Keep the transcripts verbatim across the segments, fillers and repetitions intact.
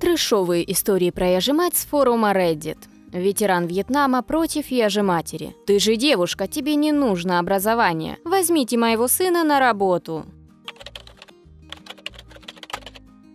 Трэшовые истории про яжемать с форума Reddit. Ветеран Вьетнама против яжематери. «Ты же девушка, тебе не нужно образование. Возьмите моего сына на работу».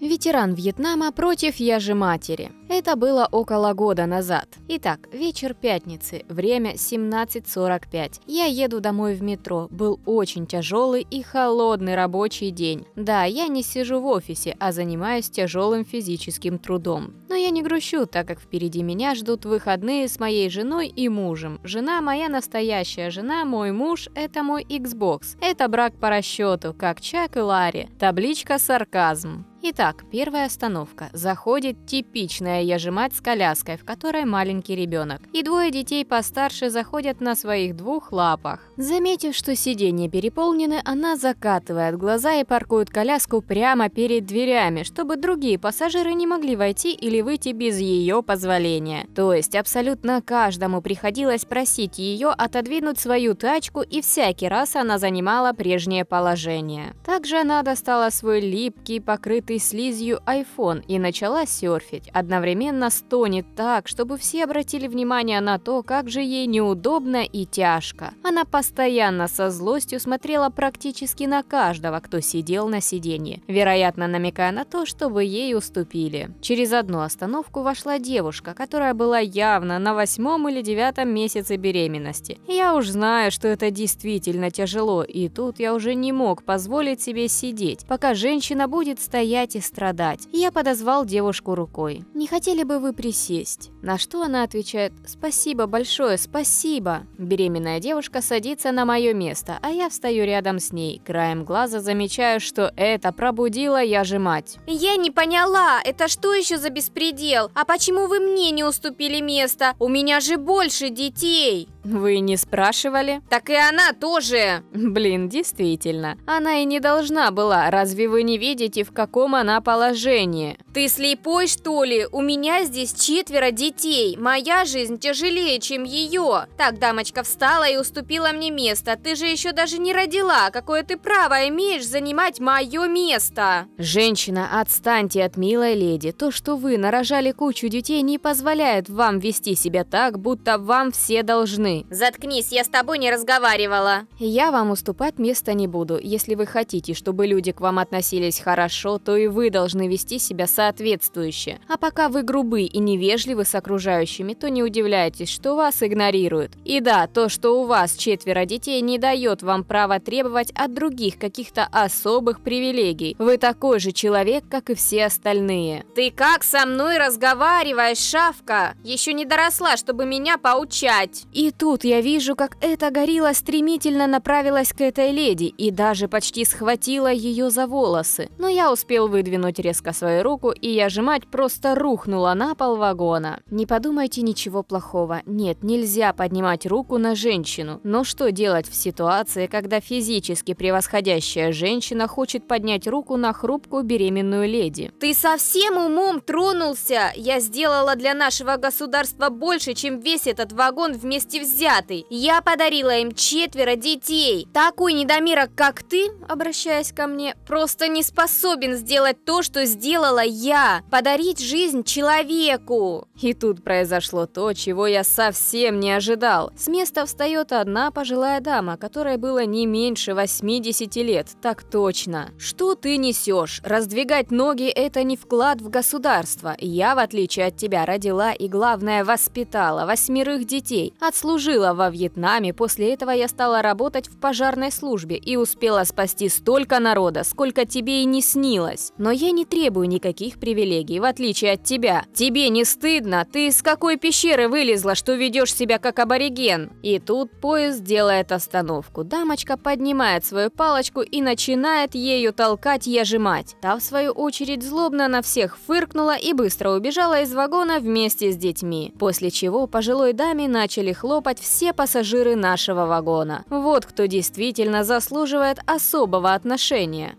Ветеран Вьетнама против яжематери. Это было около года назад. Итак, вечер пятницы, время семнадцать сорок пять. Я еду домой в метро. Был очень тяжелый и холодный рабочий день. Да, я не сижу в офисе, а занимаюсь тяжелым физическим трудом. Но я не грущу, так как впереди меня ждут выходные с моей женой и мужем. Жена моя настоящая жена, мой муж – это мой Xbox. Это брак по расчету, как Чак и Ларри. Табличка «Сарказм». Итак, первая остановка. Заходит типичная яжемать с коляской, в которой маленький ребенок. И двое детей постарше заходят на своих двух лапах. Заметив, что сиденья переполнены, она закатывает глаза и паркует коляску прямо перед дверями, чтобы другие пассажиры не могли войти или выйти без ее позволения. То есть абсолютно каждому приходилось просить ее отодвинуть свою тачку, и всякий раз она занимала прежнее положение. Также она достала свой липкий, покрытый слизью iPhone и начала серфить. Одновременно стонет так, чтобы все обратили внимание на то, как же ей неудобно и тяжко. Она постоянно со злостью смотрела практически на каждого, кто сидел на сиденье, вероятно, намекая на то, чтобы ей уступили. Через одну остановку вошла девушка, которая была явно на восьмом или девятом месяце беременности. Я уж знаю, что это действительно тяжело, и тут я уже не мог позволить себе сидеть, пока женщина будет стоять и страдать. Я подозвал девушку рукой. «Не хотели бы вы присесть?» На что она отвечает: «Спасибо большое, спасибо». Беременная девушка садится на мое место, а я встаю рядом с ней. Краем глаза замечаю, что это пробудила яжемать. «Я не поняла, это что еще за беспредел? А почему вы мне не уступили место? У меня же больше детей!» «Вы не спрашивали?» «Так и она тоже!» Блин, действительно. Она и не должна была. Разве вы не видите, в каком она положении? «Ты слепой, что ли? У меня здесь четверо детей. Моя жизнь тяжелее, чем ее. Так, дамочка встала и уступила мне место. Ты же еще даже не родила. Какое ты право имеешь занимать мое место?» «Женщина, отстаньте от милой леди. То, что вы нарожали кучу детей, не позволяет вам вести себя так, будто вам все должны». «Заткнись, я с тобой не разговаривала». «Я вам уступать места не буду. Если вы хотите, чтобы люди к вам относились хорошо, то и вы должны вести себя соответствующе. А пока вы грубы и невежливы с окружающими, то не удивляйтесь, что вас игнорируют. И да, то, что у вас четверо детей, не дает вам права требовать от других каких-то особых привилегий. Вы такой же человек, как и все остальные». «Ты как со мной разговариваешь, шавка? Еще не доросла, чтобы меня поучать». И тут Тут я вижу, как эта горилла стремительно направилась к этой леди и даже почти схватила ее за волосы. Но я успел выдвинуть резко свою руку, и яжемать просто рухнула на пол вагона. Не подумайте ничего плохого. Нет, нельзя поднимать руку на женщину. Но что делать в ситуации, когда физически превосходящая женщина хочет поднять руку на хрупкую беременную леди? «Ты совсем умом тронулся? Я сделала для нашего государства больше, чем весь этот вагон вместе взятый. Взятый. Я подарила им четверо детей. Такой недомерок, как ты, обращаясь ко мне, просто не способен сделать то, что сделала я. Подарить жизнь человеку». И тут произошло то, чего я совсем не ожидал. С места встает одна пожилая дама, которой было не меньше восьмидесяти лет. Так точно. «Что ты несешь? Раздвигать ноги – это не вклад в государство. Я, в отличие от тебя, родила и, главное, воспитала восьмерых детей. Отслужила во Вьетнаме, после этого я стала работать в пожарной службе и успела спасти столько народа, сколько тебе и не снилось. Но я не требую никаких привилегий, в отличие от тебя. Тебе не стыдно? Ты из какой пещеры вылезла, что ведешь себя как абориген?» И тут поезд делает остановку. Дамочка поднимает свою палочку и начинает ею толкать яжемать. Та, в свою очередь, злобно на всех фыркнула и быстро убежала из вагона вместе с детьми. После чего пожилой даме начали хлопать все пассажиры нашего вагона. Вот кто действительно заслуживает особого отношения.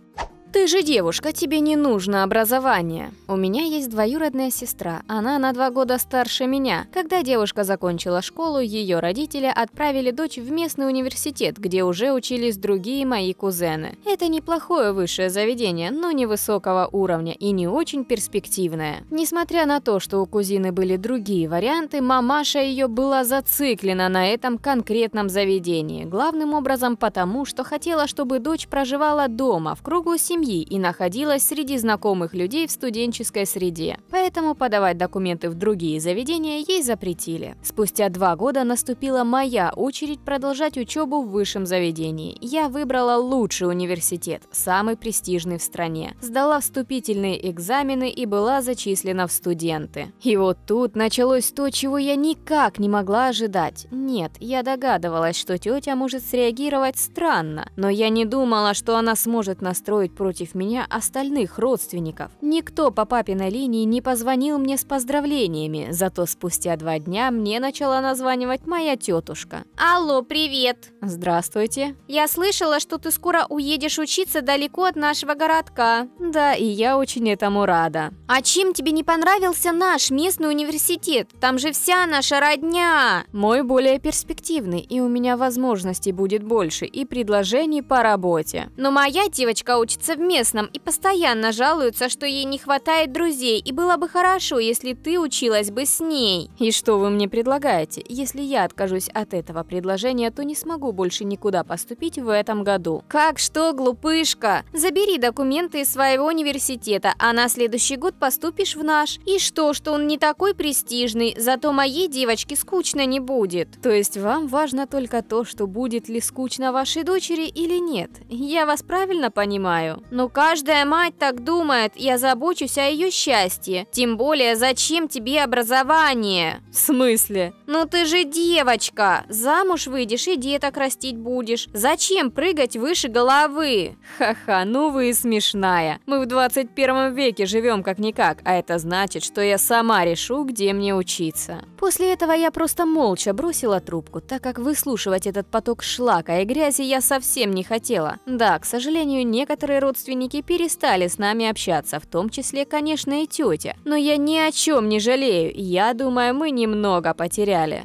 Ты же девушка, тебе не нужно образование. У меня есть двоюродная сестра, она на два года старше меня. Когда девушка закончила школу, ее родители отправили дочь в местный университет, где уже учились другие мои кузены. Это неплохое высшее заведение, но невысокого уровня и не очень перспективное. Несмотря на то, что у кузины были другие варианты, мамаша ее была зациклена на этом конкретном заведении, главным образом потому, что хотела, чтобы дочь проживала дома, в кругу семьи, и находилась среди знакомых людей в студенческой среде. Поэтому подавать документы в другие заведения ей запретили. Спустя два года наступила моя очередь продолжать учебу в высшем заведении. Я выбрала лучший университет, самый престижный в стране. Сдала вступительные экзамены и была зачислена в студенты. И вот тут началось то, чего я никак не могла ожидать. Нет, я догадывалась, что тетя может среагировать странно, но я не думала, что она сможет настроить против против меня остальных родственников. Никто по папиной линии не позвонил мне с поздравлениями, зато спустя два дня мне начала названивать моя тетушка. Алло, привет! Здравствуйте. Я слышала, что ты скоро уедешь учиться далеко от нашего городка. Да, и я очень этому рада. А чем тебе не понравился наш местный университет? Там же вся наша родня. Мой более перспективный, и у меня возможностей будет больше, и предложений по работе. Но моя девочка учится в в местном и постоянно жалуется, что ей не хватает друзей, и было бы хорошо, если ты училась бы с ней. И что вы мне предлагаете? Если я откажусь от этого предложения, то не смогу больше никуда поступить в этом году. Как что, глупышка? Забери документы из своего университета, а на следующий год поступишь в наш. И что, что он не такой престижный, зато моей девочке скучно не будет. То есть вам важно только то, что будет ли скучно вашей дочери или нет. Я вас правильно понимаю? Но каждая мать так думает, я забочусь о ее счастье. Тем более, зачем тебе образование? В смысле? Ну ты же девочка, замуж выйдешь и деток растить будешь. Зачем прыгать выше головы? Ха-ха, ну вы и смешная. Мы в двадцать первом веке живем как-никак, а это значит, что я сама решу, где мне учиться. После этого я просто молча бросила трубку, так как выслушивать этот поток шлака и грязи я совсем не хотела. Да, к сожалению, некоторые родственники перестали с нами общаться, в том числе, конечно, и тетя. Но я ни о чем не жалею, я думаю, мы немного потеряли.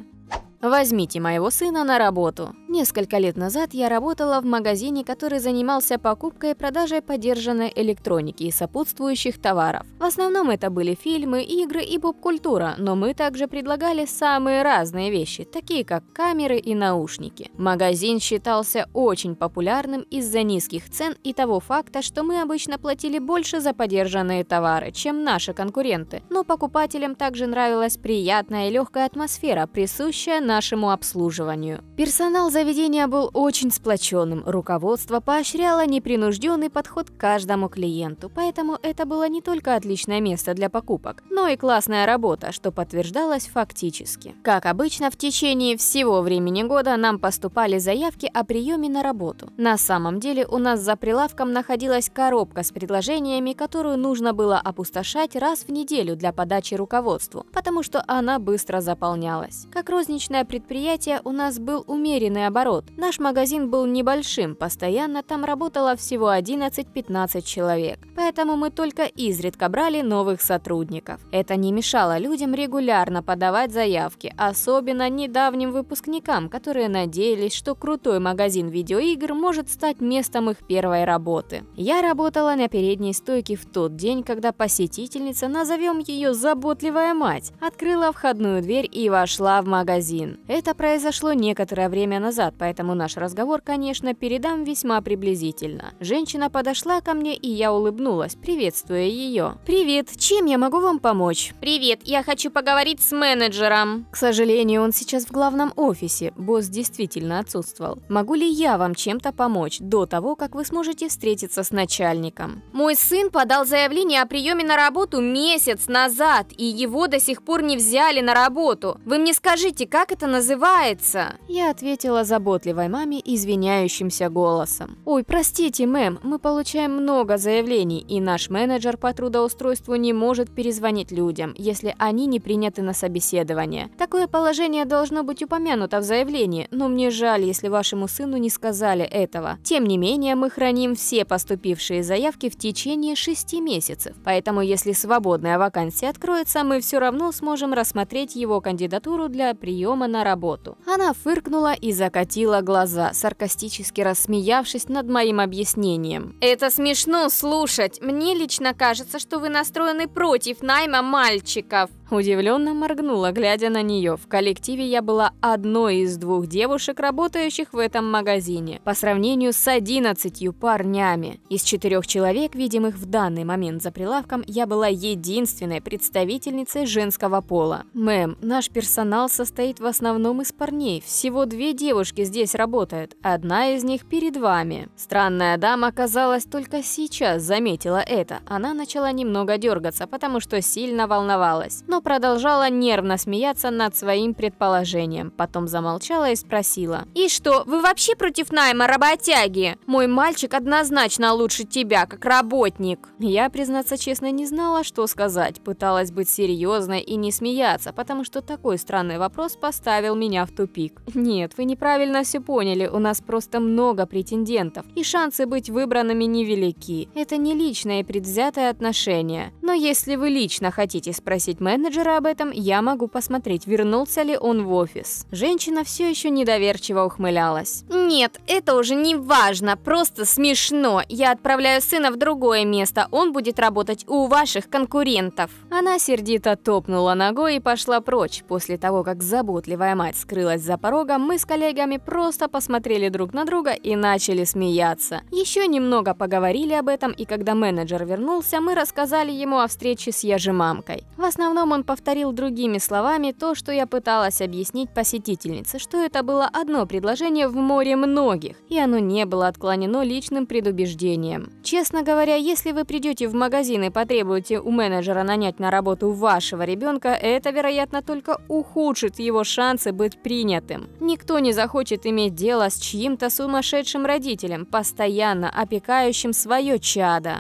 Возьмите моего сына на работу. Несколько лет назад я работала в магазине, который занимался покупкой и продажей подержанной электроники и сопутствующих товаров. В основном это были фильмы, игры и поп-культура, но мы также предлагали самые разные вещи, такие как камеры и наушники. Магазин считался очень популярным из-за низких цен и того факта, что мы обычно платили больше за подержанные товары, чем наши конкуренты, но покупателям также нравилась приятная и легкая атмосфера, присущая нашему обслуживанию. Персонал за Заведение был очень сплоченным, руководство поощряло непринужденный подход к каждому клиенту, поэтому это было не только отличное место для покупок, но и классная работа, что подтверждалось фактически. Как обычно, в течение всего времени года нам поступали заявки о приеме на работу. На самом деле у нас за прилавком находилась коробка с предложениями, которую нужно было опустошать раз в неделю для подачи руководству, потому что она быстро заполнялась. Как розничное предприятие у нас был умеренный оборот. Наш магазин был небольшим, постоянно там работало всего одиннадцать-пятнадцать человек, поэтому мы только изредка брали новых сотрудников. Это не мешало людям регулярно подавать заявки, особенно недавним выпускникам, которые надеялись, что крутой магазин видеоигр может стать местом их первой работы. Я работала на передней стойке в тот день, когда посетительница, назовем ее заботливая мать, открыла входную дверь и вошла в магазин. Это произошло некоторое время назад, поэтому наш разговор, конечно, передам весьма приблизительно. Женщина подошла ко мне, и я улыбнулась, приветствуя ее. «Привет, чем я могу вам помочь?» «Привет, я хочу поговорить с менеджером». «К сожалению, он сейчас в главном офисе, босс действительно отсутствовал. Могу ли я вам чем-то помочь до того, как вы сможете встретиться с начальником?» «Мой сын подал заявление о приеме на работу месяц назад, и его до сих пор не взяли на работу. Вы мне скажите, как это называется?» Я ответила за заботливой маме извиняющимся голосом. «Ой, простите, мэм, мы получаем много заявлений, и наш менеджер по трудоустройству не может перезвонить людям, если они не приняты на собеседование. Такое положение должно быть упомянуто в заявлении, но мне жаль, если вашему сыну не сказали этого. Тем не менее, мы храним все поступившие заявки в течение шести месяцев, поэтому если свободная вакансия откроется, мы все равно сможем рассмотреть его кандидатуру для приема на работу». Она фыркнула и закатила глаза, саркастически рассмеявшись над моим объяснением. «Это смешно слушать. Мне лично кажется, что вы настроены против найма мальчиков». Удивленно моргнула, глядя на нее. В коллективе я была одной из двух девушек, работающих в этом магазине, по сравнению с одиннадцатью парнями. Из четырех человек, видимых в данный момент за прилавком, я была единственной представительницей женского пола. «Мэм, наш персонал состоит в основном из парней. Всего две девушки здесь работают. Одна из них перед вами». Странная дама, казалось, только сейчас заметила это. Она начала немного дергаться, потому что сильно волновалась, но продолжала нервно смеяться над своим предположением. Потом замолчала и спросила: «И что, вы вообще против найма работяги? Мой мальчик однозначно лучше тебя, как работник». Я, признаться честно, не знала, что сказать. Пыталась быть серьезной и не смеяться, потому что такой странный вопрос поставил меня в тупик. «Нет, вы неправильно все поняли. У нас просто много претендентов, и шансы быть выбранными невелики. Это не личное и предвзятое отношение. Но если вы лично хотите спросить мэра, менеджера об этом, я могу посмотреть, вернулся ли он в офис». Женщина все еще недоверчиво ухмылялась. «Нет, это уже не важно, просто смешно. Я отправляю сына в другое место, он будет работать у ваших конкурентов». Она сердито топнула ногой и пошла прочь. После того, как заботливая мать скрылась за порогом, мы с коллегами просто посмотрели друг на друга и начали смеяться. Еще немного поговорили об этом, и когда менеджер вернулся, мы рассказали ему о встрече с яжемамкой. В основном он повторил другими словами то, что я пыталась объяснить посетительнице, что это было одно предложение в море многих, и оно не было отклонено личным предубеждением. Честно говоря, если вы придете в магазин и потребуете у менеджера нанять на работу вашего ребенка, это, вероятно, только ухудшит его шансы быть принятым. Никто не захочет иметь дело с чьим-то сумасшедшим родителем, постоянно опекающим свое чадо.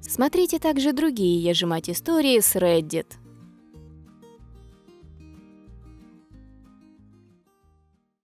Смотрите также другие «Ежемать истории» с Reddit.